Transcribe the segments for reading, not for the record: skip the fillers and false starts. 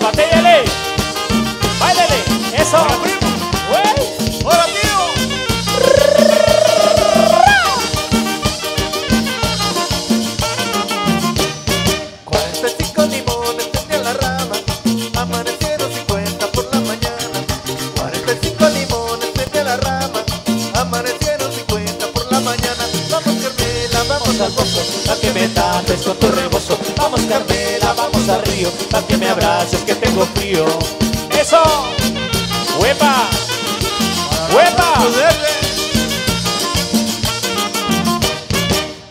zapatellele, báilele, eso. Ahora, primo. Wey. Ahora, tío. 45 limones tendí en la rama, amanecieron 50 por la mañana. 45 limones tendí en la rama, amanecieron 50 por la mañana. Vamos, Carmela, vamos al pozo, a que me tapes con tu rebozo. Vamos, Carmela, vamos al río, a que me abraces que tengo frío. ¡Eso! ¡Huepa! ¡Huepa!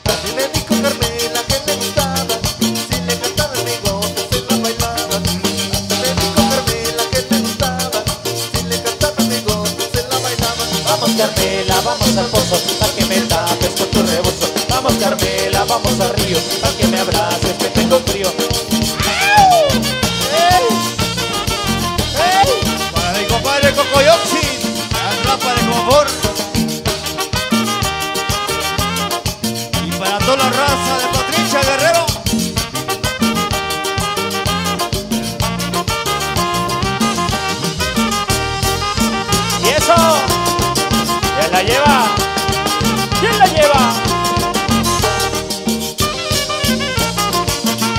Así le dijo Carmela que me gustaba, si le cantaba el bigote se la bailaba. Así le dijo Carmela que me gustaba, si le cantaba el bigote se la bailaba. Vamos, Carmela, vamos al pozo, a que me tapes con tu rebozo. Vamos, Carmela, vamos al río, a que me abraces que tengo frío. Y para toda la raza de Patricia Guerrero. Y eso, ¿quién la lleva? ¿Quién la lleva?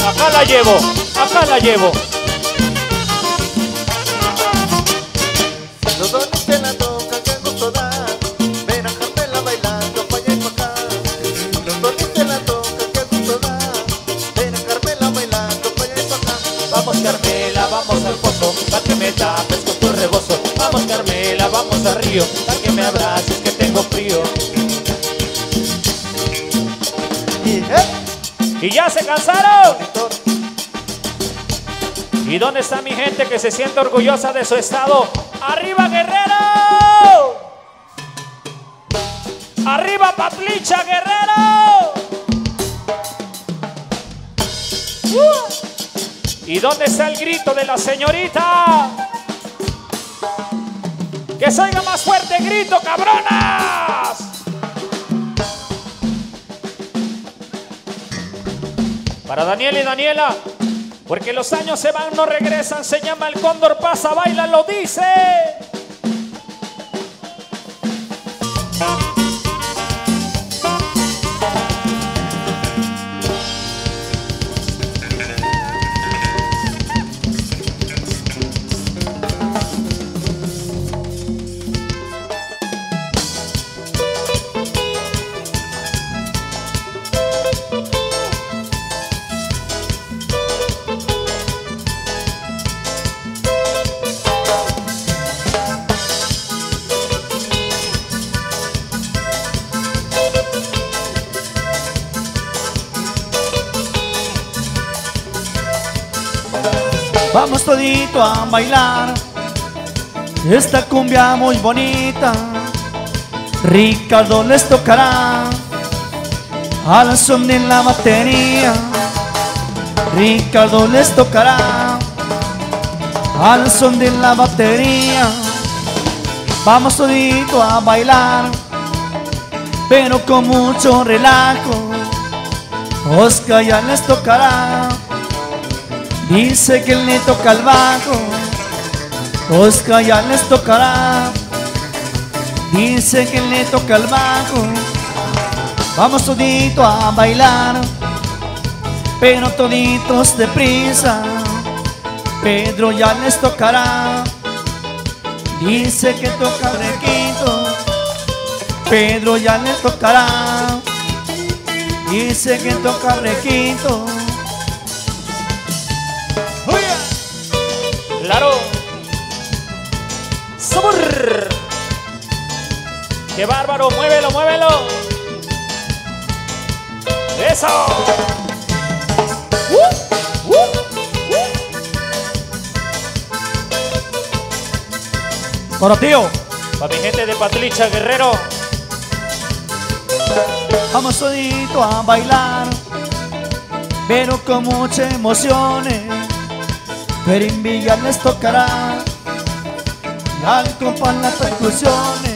Acá la llevo, acá la llevo. Vamos al pozo, pa' que me tapes con tu rebozo. Vamos, Carmela, vamos al río, pa' que me abraces que tengo frío. ¿Y ya se cansaron? ¿Y dónde está mi gente que se siente orgullosa de su estado? ¡Arriba, Guerrero! ¡Arriba, Patricia Guerrero! ¿Y dónde está el grito de la señorita? ¡Que se oiga más fuerte el grito, cabronas! Para Daniel y Daniela, porque los años se van, no regresan, se llama El Cóndor Pasa, baila, lo dice. Vamos todito a bailar esta cumbia muy bonita. Ricardo les tocará al son de la batería. Ricardo les tocará al son de la batería. Vamos todito a bailar, pero con mucho relajo. Oscar ya les tocará, dice que le toca el bajo. Oscar ya les tocará, dice que le toca el bajo. Vamos todito a bailar, pero toditos deprisa. Pedro ya les tocará, dice que toca el requinto. Pedro ya les tocará, dice que toca el requinto. Claro, sabor. ¡Qué bárbaro! ¡Muévelo, muévelo! ¡Eso! Bueno, tío, para mi gente de Patricia Guerrero. Vamos solito a bailar, pero con muchas emociones. Perín Villa les tocará al compás las percusiones.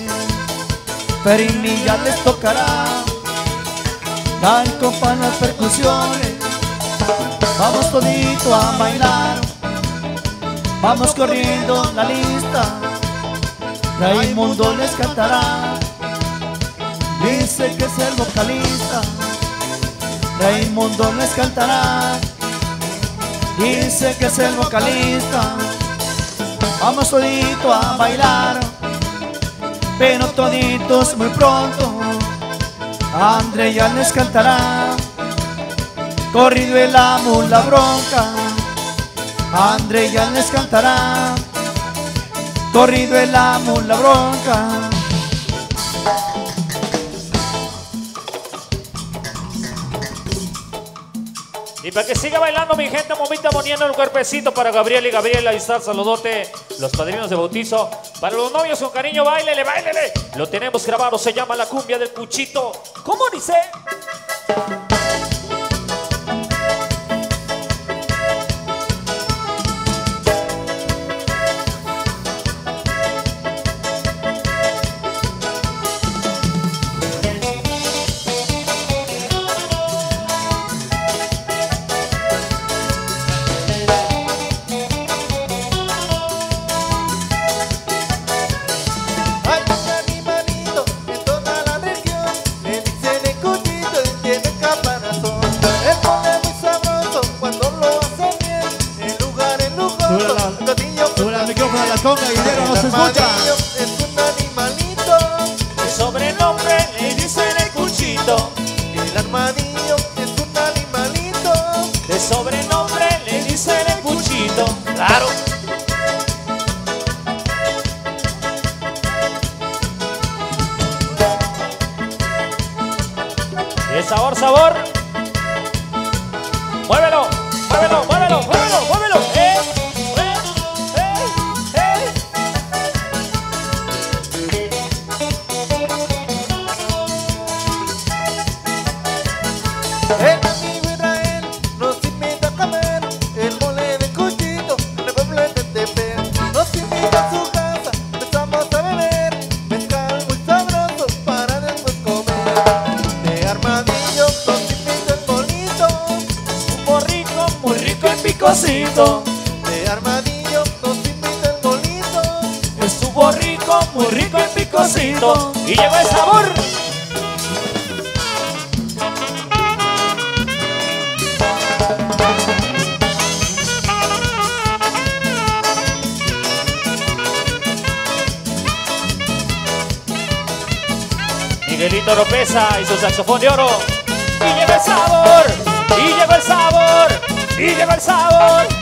Perín Villa les tocará al compás las percusiones. Vamos todito a bailar, Vamos corriendo la lista, Raimundo les cantará. Dice que es el vocalista, Raimundo les cantará. Dice que es el vocalista. Vamos todito a bailar, pero toditos muy pronto André ya les cantará. Corrido el amo la bronca, André ya les cantará. Corrido el amo la bronca. Y para que siga bailando mi gente, momita poniendo el cuerpecito para Gabriel y Gabriela. Ahí está, saludote, los padrinos de bautizo. Para los novios con cariño, báilele, báilele. Lo tenemos grabado, se llama La Cumbia del Cuchito. ¿Cómo dice? Miguelito Oropeza y su saxofón de oro. Y lleva el sabor, y lleva el sabor, y lleva el sabor.